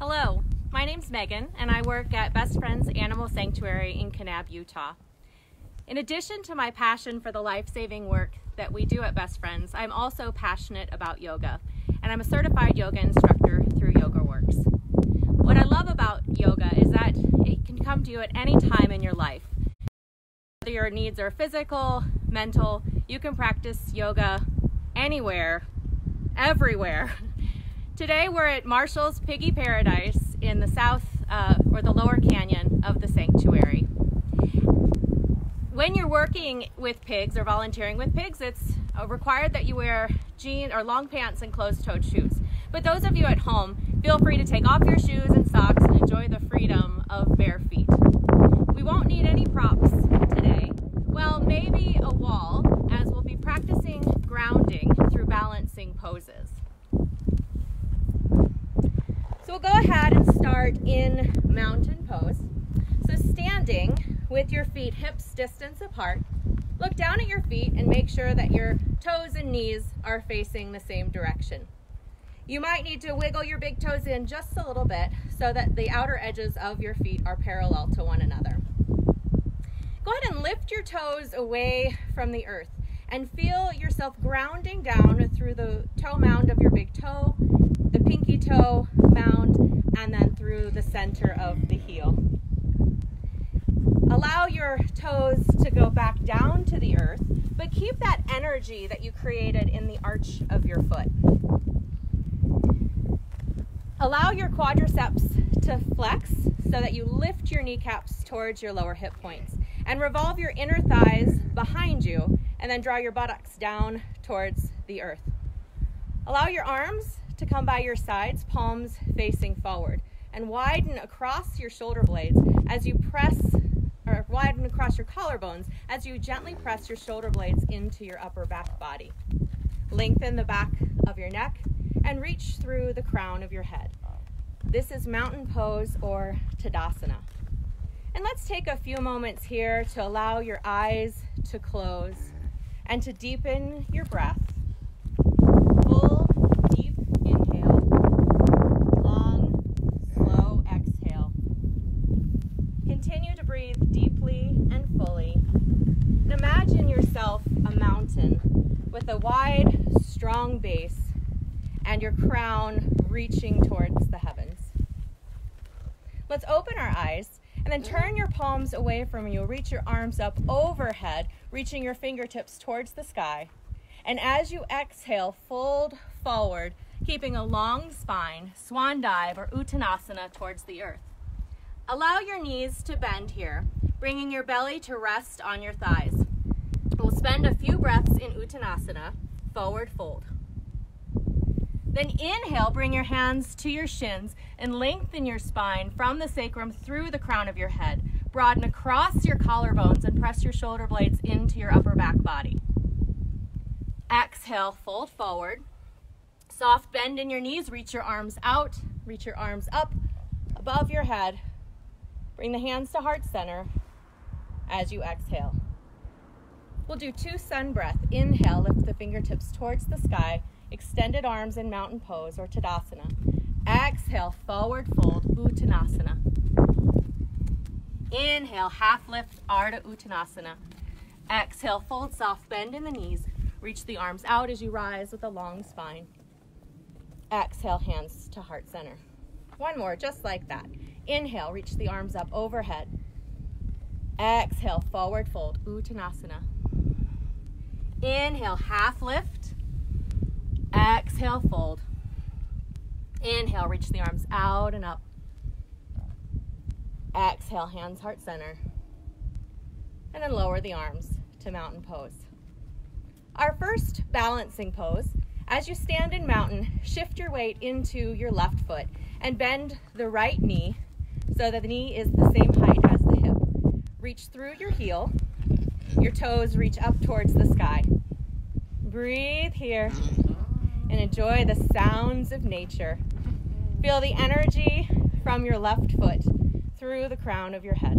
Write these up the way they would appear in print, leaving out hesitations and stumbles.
Hello, my name's Megan and I work at Best Friends Animal Sanctuary in Kanab, Utah. In addition to my passion for the life-saving work that we do at Best Friends, I'm also passionate about yoga, and I'm a certified yoga instructor through YogaWorks. What I love about yoga is that it can come to you at any time in your life. Whether your needs are physical, mental, you can practice yoga anywhere, everywhere. Today we're at Marshall's Piggy Paradise in the south or the lower canyon of the sanctuary. When you're working with pigs or volunteering with pigs, it's required that you wear jeans or long pants and closed-toed shoes. But those of you at home, feel free to take off your shoes and socks and enjoy the freedom of bare feet. We won't need any props today. Well, maybe a wall, as we'll be practicing grounding through balancing poses. So we'll go ahead and start in mountain pose. So standing with your feet hips distance apart, look down at your feet and make sure that your toes and knees are facing the same direction. You might need to wiggle your big toes in just a little bit so that the outer edges of your feet are parallel to one another. Go ahead and lift your toes away from the earth and feel yourself grounding down through the toe mound of your big toe, the pinky toe mound, and then through the center of the heel. Allow your toes to go back down to the earth, but keep that energy that you created in the arch of your foot. Allow your quadriceps to flex so that you lift your kneecaps towards your lower hip points, and revolve your inner thighs behind you and then draw your buttocks down towards the earth. Allow your arms to come by your sides, palms facing forward, and widen across your shoulder blades as you press, or widen across your collarbones as you gently press your shoulder blades into your upper back body. Lengthen the back of your neck and reach through the crown of your head. This is mountain pose or Tadasana. And let's take a few moments here to allow your eyes to close and to deepen your breath. Full, deep inhale, long, slow exhale. Continue to breathe deeply and fully. And imagine yourself a mountain with a wide, strong base and your crown reaching towards the heavens. Let's open our eyes and then turn your palms away from you. Reach your arms up overhead, reaching your fingertips towards the sky. And as you exhale, fold forward, keeping a long spine, swan dive or Uttanasana towards the earth. Allow your knees to bend here, bringing your belly to rest on your thighs. We'll spend a few breaths in Uttanasana, forward fold. Then inhale, bring your hands to your shins and lengthen your spine from the sacrum through the crown of your head. Broaden across your collarbones and press your shoulder blades into your upper back body. Exhale, fold forward. Soft bend in your knees, reach your arms out, reach your arms up above your head. Bring the hands to heart center as you exhale. We'll do two sun breaths. Inhale, lift the fingertips towards the sky. Extended arms in mountain pose or Tadasana. Exhale, forward fold, Uttanasana. Inhale, half lift, Ardha Uttanasana. Exhale, fold soft, bend in the knees. Reach the arms out as you rise with a long spine. Exhale, hands to heart center. One more, just like that. Inhale, reach the arms up overhead. Exhale, forward fold, Uttanasana. Inhale, half lift. Exhale, fold. Inhale, reach the arms out and up. Exhale, hands heart center. And then lower the arms to mountain pose. Our first balancing pose, as you stand in mountain, shift your weight into your left foot and bend the right knee so that the knee is the same height as the hip. Reach through your heel. Your toes reach up towards the sky. Breathe here. And enjoy the sounds of nature. Feel the energy from your left foot through the crown of your head.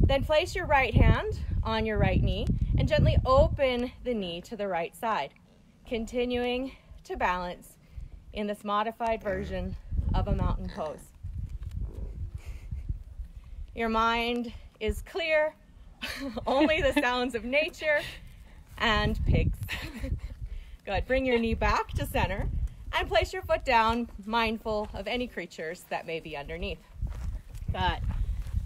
Then place your right hand on your right knee and gently open the knee to the right side, continuing to balance in this modified version of a mountain pose. Your mind is clear, only the sounds of nature and pigs. Good, bring your knee back to center and place your foot down, mindful of any creatures that may be underneath. Good,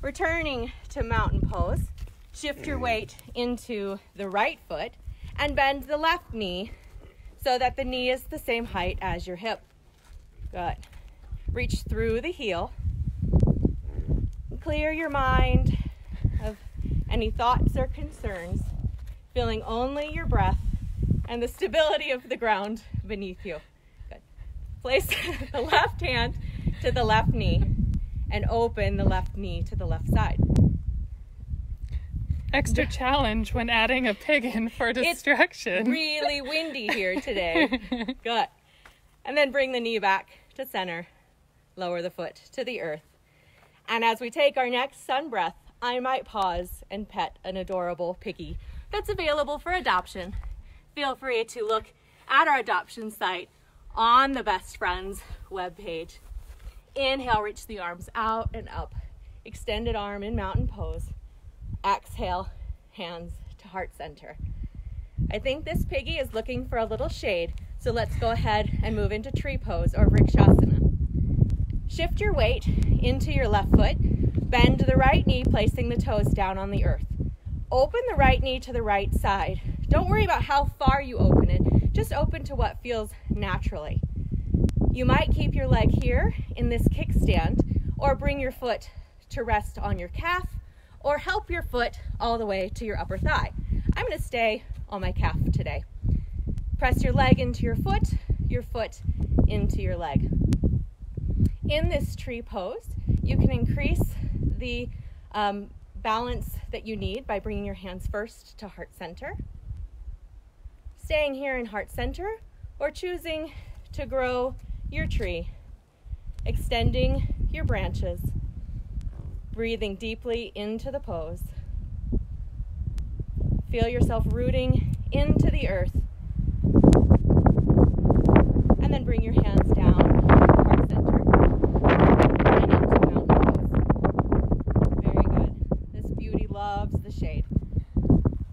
returning to mountain pose, shift your weight into the right foot and bend the left knee so that the knee is the same height as your hip. Good, reach through the heel. Clear your mind of any thoughts or concerns, feeling only your breath and the stability of the ground beneath you. Good. Place the left hand to the left knee and open the left knee to the left side. Extra challenge when adding a pig in for distraction. It's really windy here today. Good. And then bring the knee back to center. Lower the foot to the earth. And as we take our next sun breath, I might pause and pet an adorable piggy that's available for adoption. Feel free to look at our adoption site on the Best Friends webpage. Inhale, reach the arms out and up. Extended arm in mountain pose. Exhale, hands to heart center. I think this piggy is looking for a little shade, so let's go ahead and move into tree pose or vrikshasana. Shift your weight into your left foot, bend the right knee, placing the toes down on the earth. Open the right knee to the right side. Don't worry about how far you open it, just open to what feels naturally. You might keep your leg here in this kickstand or bring your foot to rest on your calf or help your foot all the way to your upper thigh. I'm gonna stay on my calf today. Press your leg into your foot into your leg. In this tree pose, you can increase the balance that you need by bringing your hands first to heart center, staying here in heart center, or choosing to grow your tree, extending your branches, breathing deeply into the pose. Feel yourself rooting into the earth, and then bring your hands down. Shade.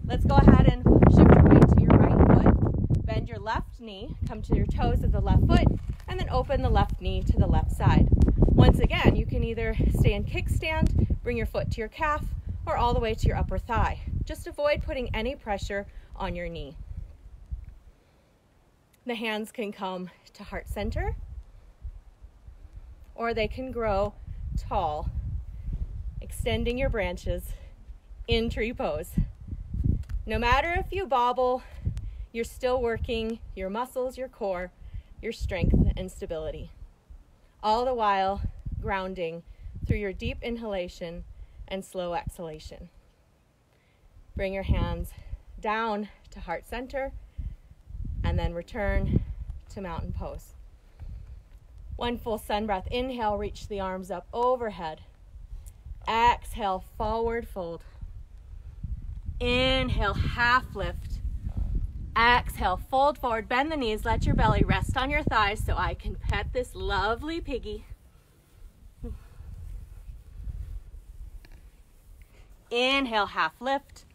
Let's go ahead and shift your weight to your right foot, bend your left knee, come to your toes of the left foot, and then open the left knee to the left side. Once again, you can either stay in kickstand, bring your foot to your calf, or all the way to your upper thigh. Just avoid putting any pressure on your knee. The hands can come to heart center, or they can grow tall, extending your branches in tree pose. No matter if you bobble, you're still working your muscles, your core, your strength and stability. All the while grounding through your deep inhalation and slow exhalation. Bring your hands down to heart center and then return to mountain pose. One full sun breath. Inhale, reach the arms up overhead. Exhale, forward fold. Inhale, half lift. Exhale, fold forward, bend the knees, let your belly rest on your thighs so I can pet this lovely piggy. Inhale, half lift.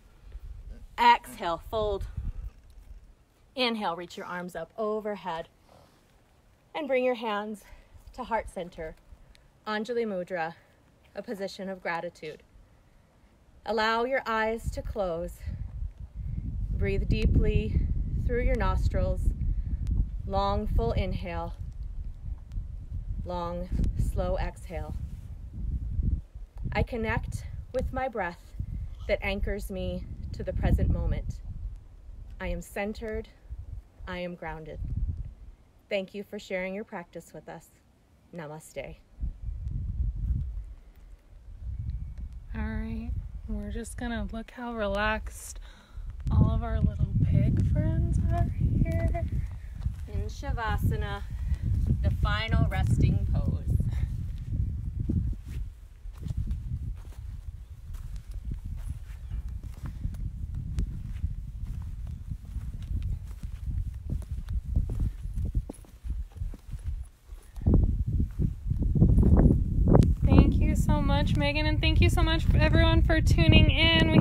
Exhale, fold. Inhale, reach your arms up overhead and bring your hands to heart center. Anjali Mudra, a position of gratitude. Allow your eyes to close. Breathe deeply through your nostrils. Long, full inhale. Long, slow exhale. I connect with my breath that anchors me to the present moment. I am centered. I am grounded. Thank you for sharing your practice with us. Namaste. All right. We're just gonna look how relaxed all of our little pig friends are here. In Shavasana, the final resting pose. so much, Megan, and thank you so much, everyone, for tuning in.